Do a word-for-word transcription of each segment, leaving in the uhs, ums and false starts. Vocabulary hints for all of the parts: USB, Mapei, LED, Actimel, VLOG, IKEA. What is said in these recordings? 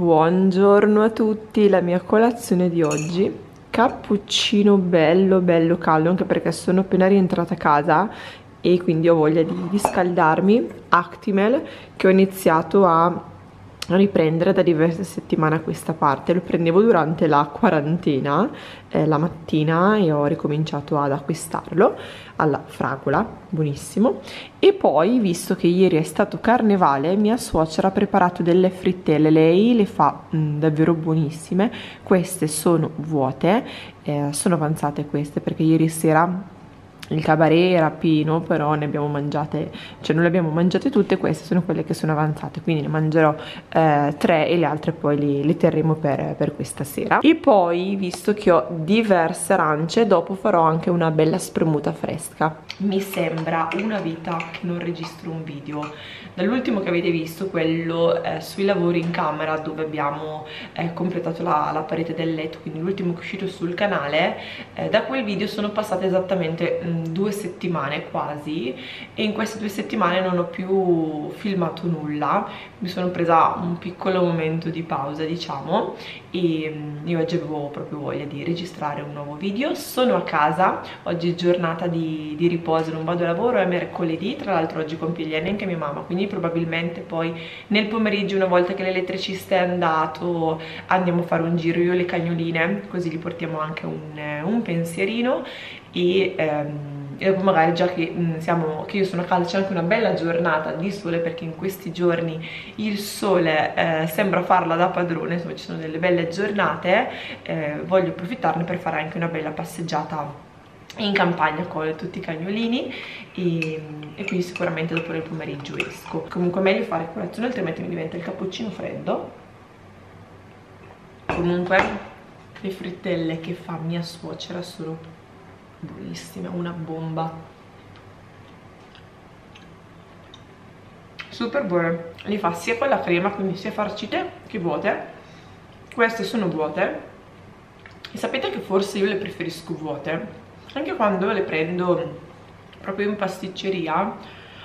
Buongiorno a tutti, la mia colazione di oggi, cappuccino bello bello caldo, anche perché sono appena rientrata a casa e quindi ho voglia di riscaldarmi. Actimel, che ho iniziato a riprendere da diverse settimane a questa parte, lo prendevo durante la quarantena eh, la mattina e ho ricominciato ad acquistarlo alla fragola, buonissimo. E poi, visto che ieri è stato carnevale, mia suocera ha preparato delle frittelle, lei le fa mh, davvero buonissime. Queste sono vuote, eh, sono avanzate queste perché ieri sera il cabaret era pieno, però ne abbiamo mangiate, cioè non le abbiamo mangiate tutte. Queste sono quelle che sono avanzate, quindi ne mangerò eh, tre e le altre poi li, li terremo per, per questa sera. E poi, visto che ho diverse arance, dopo farò anche una bella spremuta fresca. Mi sembra una vita che non registro un video. Dall'ultimo che avete visto, quello eh, sui lavori in camera, dove abbiamo eh, completato la, la parete del letto, quindi l'ultimo che è uscito sul canale, eh, da quel video sono passate esattamente mh, due settimane quasi, e in queste due settimane non ho più filmato nulla. Mi sono presa un piccolo momento di pausa, diciamo, e mh, io oggi avevo proprio voglia di registrare un nuovo video. Sono a casa, oggi è giornata di, di riposo, non vado a lavoro, è mercoledì, tra l'altro oggi compie gli anni anche mia mamma, quindi probabilmente poi nel pomeriggio, una volta che l'elettricista è andato, andiamo a fare un giro io e le cagnoline, così gli portiamo anche un, un pensierino. E ehm, e dopo magari, già che, mh, siamo, che io sono a casa, c'è anche una bella giornata di sole, perché in questi giorni il sole eh, sembra farla da padrone, insomma ci sono delle belle giornate, eh, voglio approfittarne per fare anche una bella passeggiata in campagna con tutti i cagnolini, e, e quindi sicuramente dopo nel pomeriggio esco. Comunque è meglio fare colazione, altrimenti mi diventa il cappuccino freddo. Comunque le frittelle che fa mia suocera sono buonissime, una bomba, super buone. Le fa sia con la crema, quindi sia farcite che vuote. Queste sono vuote, e sapete che forse io le preferisco vuote. Anche quando le prendo proprio in pasticceria,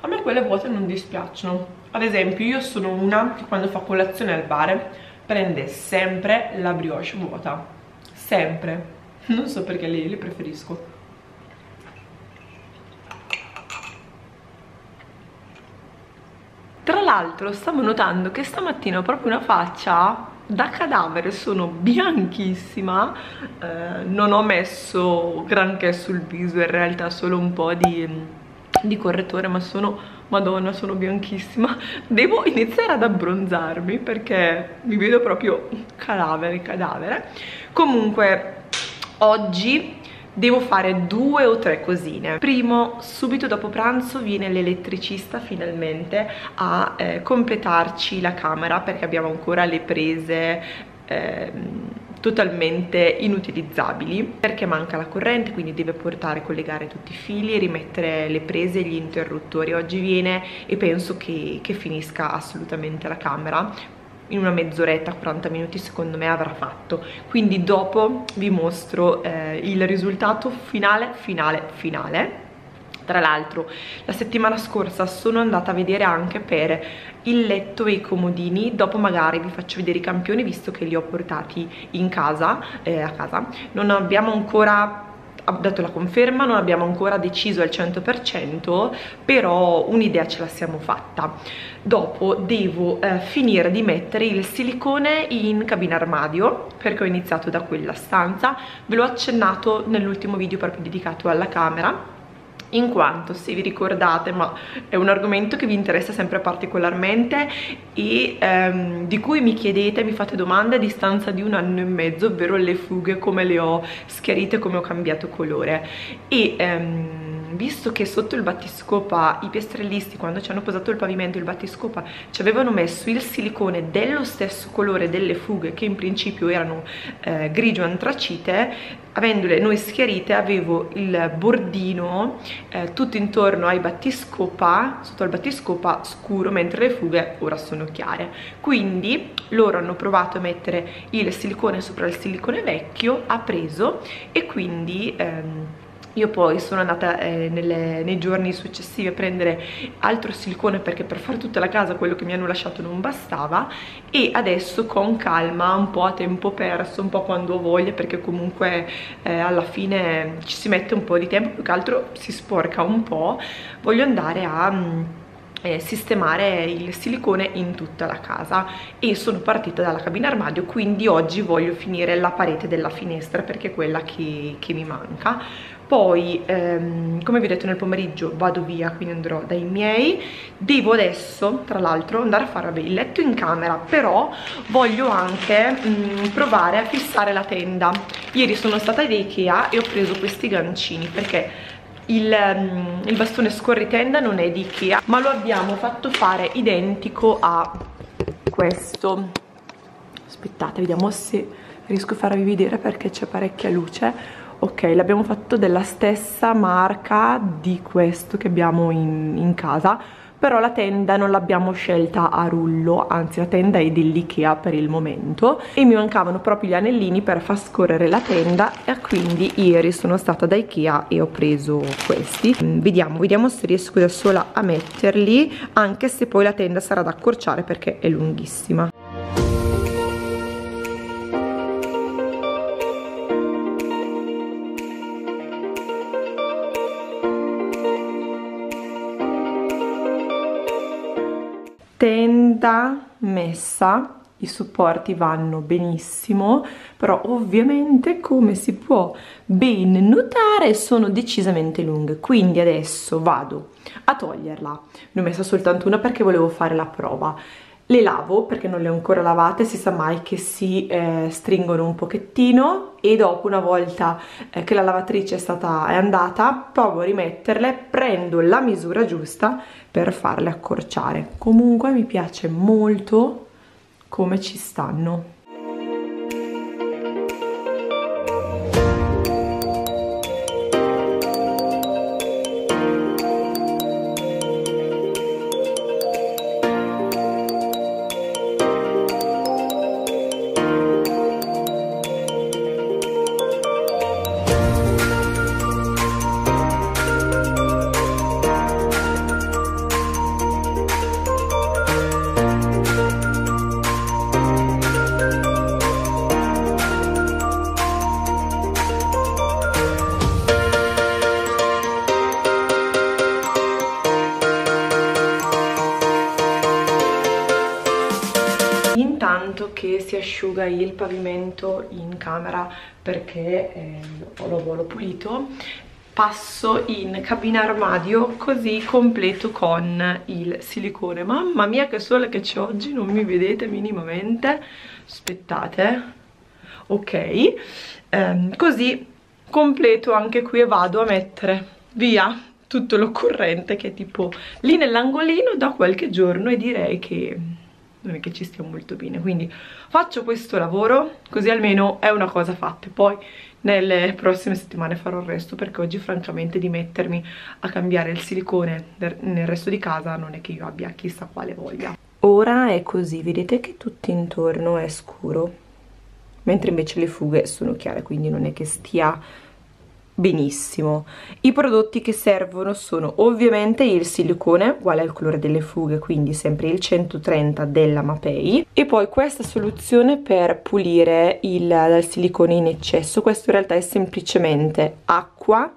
a me quelle vuote non dispiacciono. Ad esempio, io sono una che quando fa colazione al bar prende sempre la brioche vuota, sempre, non so perché le, le preferisco. Tra l'altro stavo notando che stamattina ho proprio una faccia da cadavere, sono bianchissima, eh, non ho messo granché sul viso, in realtà solo un po' di, di correttore, ma sono, madonna, sono bianchissima. Devo iniziare ad abbronzarmi perché mi vedo proprio cadavere, cadavere. Comunque oggi devo fare due o tre cosine. Primo, subito dopo pranzo viene l'elettricista finalmente a eh, completarci la camera, perché abbiamo ancora le prese eh, totalmente inutilizzabili, perché manca la corrente, quindi deve portare, collegare tutti i fili, rimettere le prese e gli interruttori. Oggi viene e penso che, che finisca assolutamente la camera. In una mezz'oretta, quaranta minuti secondo me avrà fatto, quindi dopo vi mostro eh, il risultato finale finale finale. Tra l'altro la settimana scorsa sono andata a vedere anche per il letto e i comodini, dopo magari vi faccio vedere i campioni, visto che li ho portati in casa, eh, a casa. Non abbiamo ancora dato la conferma, non abbiamo ancora deciso al cento per cento, però un'idea ce la siamo fatta. Dopo devo eh, finire di mettere il silicone in cabina armadio, perché ho iniziato da quella stanza. Ve l'ho accennato nell'ultimo video proprio dedicato alla camera, in quanto, se vi ricordate, ma è un argomento che vi interessa sempre particolarmente e ehm, di cui mi chiedete, mi fate domande a distanza di un anno e mezzo, ovvero le fughe, come le ho schiarite, come ho cambiato colore. E ehm, visto che sotto il battiscopa i piastrellisti, quando ci hanno posato il pavimento, il battiscopa, ci avevano messo il silicone dello stesso colore delle fughe, che in principio erano eh, grigio antracite, avendole noi schiarite avevo il bordino eh, tutto intorno ai battiscopa, sotto al battiscopa scuro, mentre le fughe ora sono chiare. Quindi loro hanno provato a mettere il silicone sopra il silicone vecchio, ha preso, e quindi ehm, Io poi sono andata eh, nelle, nei giorni successivi a prendere altro silicone, perché per fare tutta la casa quello che mi hanno lasciato non bastava, e adesso con calma, un po' a tempo perso, un po' quando ho voglia, perché comunque eh, alla fine ci si mette un po' di tempo, più che altro si sporca un po', voglio andare a... Mh, sistemare il silicone in tutta la casa, e sono partita dalla cabina armadio, quindi oggi voglio finire la parete della finestra perché è quella che, che mi manca. Poi ehm, come vi ho detto, nel pomeriggio vado via, quindi andrò dai miei. Devo adesso tra l'altro andare a fare, vabbè, il letto in camera, però voglio anche mh, provare a fissare la tenda. Ieri sono stata ad IKEA e ho preso questi gancini, perché Il, um, il bastone scorritenda non è di IKEA, ma lo abbiamo fatto fare identico a questo. Aspettate, vediamo se riesco a farvi vedere perché c'è parecchia luce. Ok, l'abbiamo fatto della stessa marca di questo che abbiamo in, in casa, però la tenda non l'abbiamo scelta a rullo, anzi la tenda è dell'IKEA per il momento, e mi mancavano proprio gli anellini per far scorrere la tenda, e quindi ieri sono stata da IKEA e ho preso questi. Vediamo, vediamo se riesco da sola a metterli, anche se poi la tenda sarà da accorciare perché è lunghissima. Tenda messa, i supporti vanno benissimo, però ovviamente, come si può ben notare, sono decisamente lunghe, quindi adesso vado a toglierla. Ne ho messa soltanto una perché volevo fare la prova. Le lavo perché non le ho ancora lavate, si sa mai che si eh, stringono un pochettino, e dopo, una volta eh, che la lavatrice è, stata, è andata, provo a rimetterle, prendo la misura giusta per farle accorciare. Comunque mi piace molto come ci stanno. Che si asciuga il pavimento in camera, perché eh, l'ho, l'ho pulito, passo in cabina armadio, così completo con il silicone. Mamma mia che sole che c'è oggi, non mi vedete minimamente, aspettate, ok, ehm, così completo anche qui, e vado a mettere via tutto l'occorrente che è tipo lì nell'angolino da qualche giorno, e direi che non è che ci stiamo molto bene, quindi faccio questo lavoro, così almeno è una cosa fatta. Poi nelle prossime settimane farò il resto, perché oggi francamente di mettermi a cambiare il silicone nel resto di casa non è che io abbia chissà quale voglia. Ora è così, vedete che tutto intorno è scuro, mentre invece le fughe sono chiare, quindi non è che stia benissimo. I prodotti che servono sono ovviamente il silicone uguale al colore delle fughe, quindi sempre il centotrenta della Mapei, e poi questa soluzione per pulire il, il silicone in eccesso. Questo in realtà è semplicemente acqua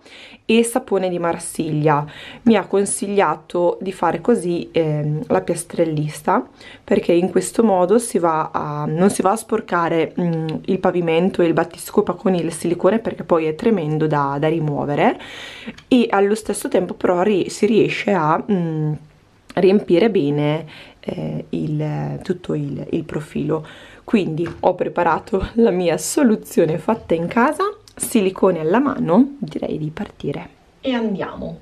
e sapone di Marsiglia. Mi ha consigliato di fare così eh, la piastrellista, perché in questo modo si va a, non si va a sporcare mh, il pavimento e il battiscopa con il silicone, perché poi è tremendo da, da rimuovere, e allo stesso tempo però ri, si riesce a mh, riempire bene eh, il, tutto il, il profilo. Quindi ho preparato la mia soluzione fatta in casa, silicone alla mano, direi di partire e andiamo.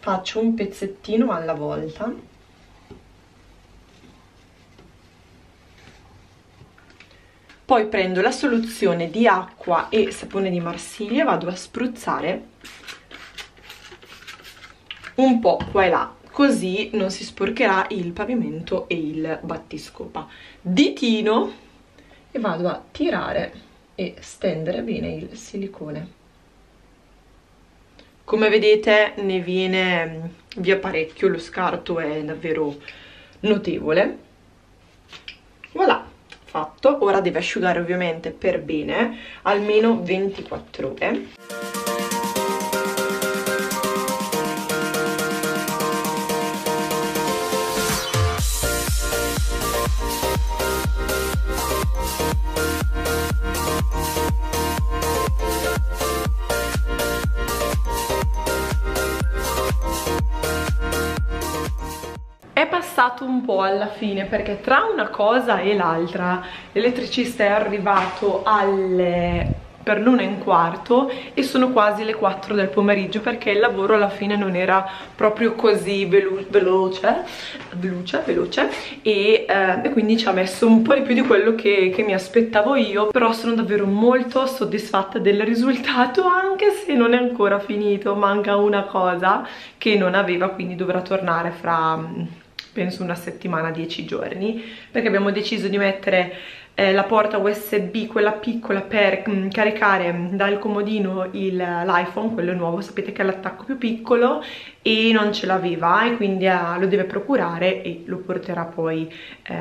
Faccio un pezzettino alla volta, poi prendo la soluzione di acqua e sapone di Marsiglia e vado a spruzzare un po' qua e là, così non si sporcherà il pavimento e il battiscopa. Ditino, e vado a tirare e stendere bene il silicone. Come vedete ne viene via parecchio, lo scarto è davvero notevole. Voilà, fatto. Ora deve asciugare ovviamente per bene, almeno ventiquattro ore. Un po' alla fine, perché tra una cosa e l'altra l'elettricista è arrivato alle per l'una e un quarto e sono quasi le quattro del pomeriggio, perché il lavoro alla fine non era proprio così velo veloce veloce veloce e, eh, e quindi ci ha messo un po' di più di quello che, che mi aspettavo io, però sono davvero molto soddisfatta del risultato, anche se non è ancora finito, manca una cosa che non aveva, quindi dovrà tornare fra penso una settimana, dieci giorni, perché abbiamo deciso di mettere eh, la porta U S B, quella piccola, per mh, caricare dal comodino l'iPhone, quello nuovo. Sapete che è l'attacco più piccolo e non ce l'aveva, e quindi eh, lo deve procurare e lo porterà poi eh,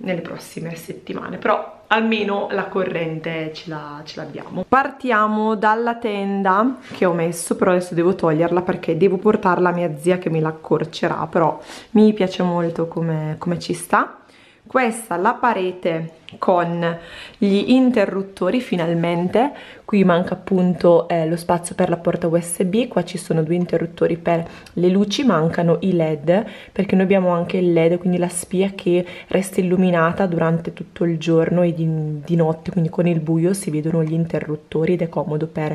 nelle prossime settimane, però almeno la corrente ce l'abbiamo. Partiamo dalla tenda che ho messo, però adesso devo toglierla perché devo portarla a mia zia che me la accorcerà, però mi piace molto come, come ci sta. Questa la parete con gli interruttori finalmente, qui manca appunto eh, lo spazio per la porta U S B, qua ci sono due interruttori per le luci, mancano i L E D perché noi abbiamo anche il L E D, quindi la spia che resta illuminata durante tutto il giorno e di, di notte, quindi con il buio si vedono gli interruttori ed è comodo per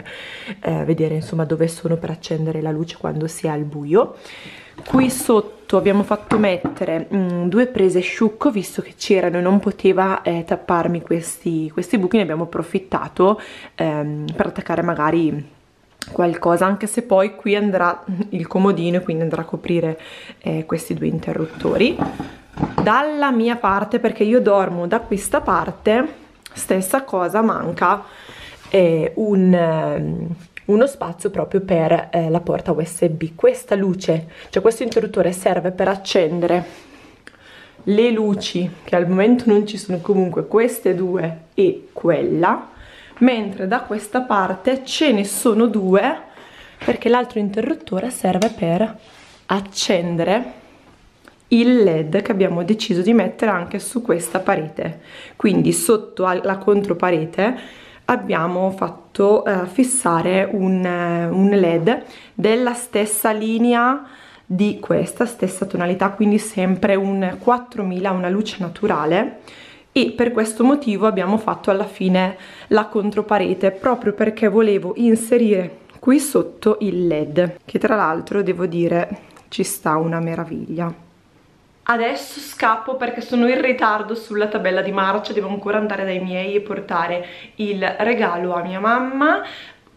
eh, vedere insomma dove sono, per accendere la luce quando si è al buio. Qui sotto abbiamo fatto mettere mh, due prese asciucco, visto che c'erano e non poteva eh, tapparmi questi, questi buchi, ne abbiamo approfittato ehm, per attaccare magari qualcosa, anche se poi qui andrà il comodino e quindi andrà a coprire eh, questi due interruttori. Dalla mia parte, perché io dormo da questa parte, stessa cosa, manca eh, un... Ehm, uno spazio proprio per eh, la porta U S B. Questa luce, cioè questo interruttore serve per accendere le luci che al momento non ci sono, comunque queste due e quella, mentre da questa parte ce ne sono due perché l'altro interruttore serve per accendere il L E D che abbiamo deciso di mettere anche su questa parete. Quindi sotto alla controparete abbiamo fatto eh, fissare un, un L E D della stessa linea di questa, stessa tonalità, quindi sempre un quattromila, una luce naturale, e per questo motivo abbiamo fatto alla fine la controparete, proprio perché volevo inserire qui sotto il L E D, che tra l'altro devo dire ci sta una meraviglia. Adesso scappo perché sono in ritardo sulla tabella di marcia, devo ancora andare dai miei e portare il regalo a mia mamma.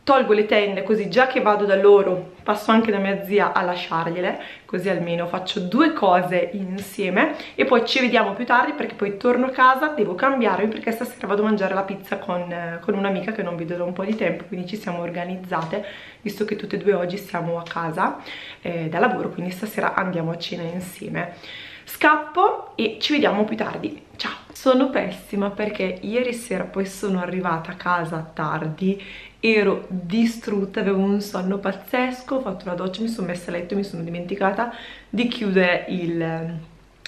Tolgo le tende, così già che vado da loro passo anche da mia zia a lasciargliele, così almeno faccio due cose insieme, e poi ci vediamo più tardi perché poi torno a casa, devo cambiarmi perché stasera vado a mangiare la pizza con, con un'amica che non vedo da un po' di tempo, quindi ci siamo organizzate, visto che tutte e due oggi siamo a casa eh, da lavoro, quindi stasera andiamo a cena insieme. Scappo e ci vediamo più tardi, ciao! Sono pessima perché ieri sera poi sono arrivata a casa tardi, ero distrutta, avevo un sonno pazzesco, ho fatto la doccia, mi sono messa a letto e mi sono dimenticata di chiudere il,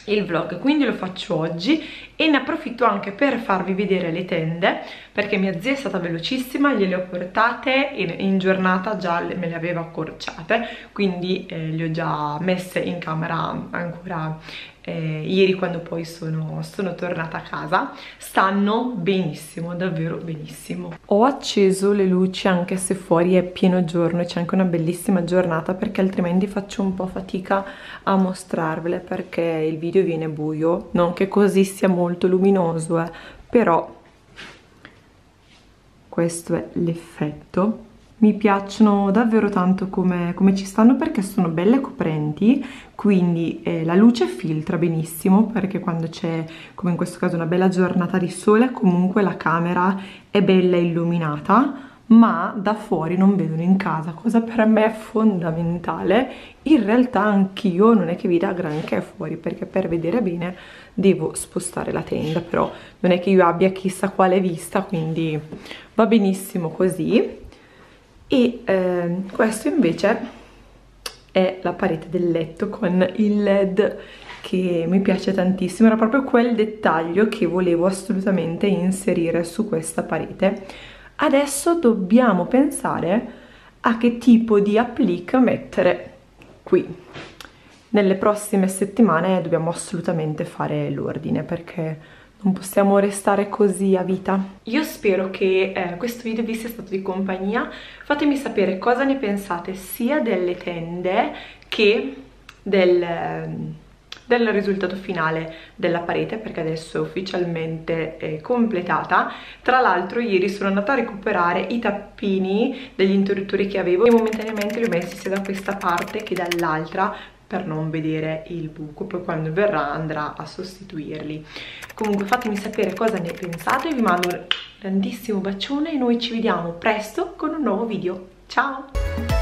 il vlog, quindi lo faccio oggi e ne approfitto anche per farvi vedere le tende, perché mia zia è stata velocissima, gliele ho portate e in giornata già me le aveva accorciate, quindi eh, le ho già messe in camera ancora eh, ieri quando poi sono, sono tornata a casa. Stanno benissimo, davvero benissimo. Ho acceso le luci anche se fuori è pieno giorno e c'è anche una bellissima giornata, perché altrimenti faccio un po' fatica a mostrarvele perché il video viene buio, non che così sia molto luminoso, eh, però questo è l'effetto. Mi piacciono davvero tanto come, come ci stanno, perché sono belle coprenti, quindi eh, la luce filtra benissimo, perché quando c'è, come in questo caso, una bella giornata di sole, comunque la camera è bella illuminata, ma da fuori non vedono in casa, cosa per me è fondamentale. In realtà anch'io non è che veda granché fuori, perché per vedere bene devo spostare la tenda, però non è che io abbia chissà quale vista, quindi va benissimo così. E eh, questo invece è la parete del letto con il led che mi piace tantissimo, era proprio quel dettaglio che volevo assolutamente inserire su questa parete. Adesso dobbiamo pensare a che tipo di applique mettere qui. Nelle prossime settimane dobbiamo assolutamente fare l'ordine, perché non possiamo restare così a vita. Io spero che eh, questo video vi sia stato di compagnia. Fatemi sapere cosa ne pensate sia delle tende che del, del risultato finale della parete, perché adesso è ufficialmente eh, completata. Tra l'altro ieri sono andata a recuperare i tappini degli interruttori che avevo e momentaneamente li ho messi sia da questa parte che dall'altra, per non vedere il buco, poi quando verrà andrà a sostituirli. Comunque fatemi sapere cosa ne pensate, vi mando un grandissimo bacione e noi ci vediamo presto con un nuovo video. Ciao!